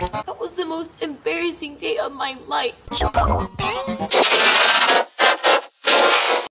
That was the most embarrassing day of my life.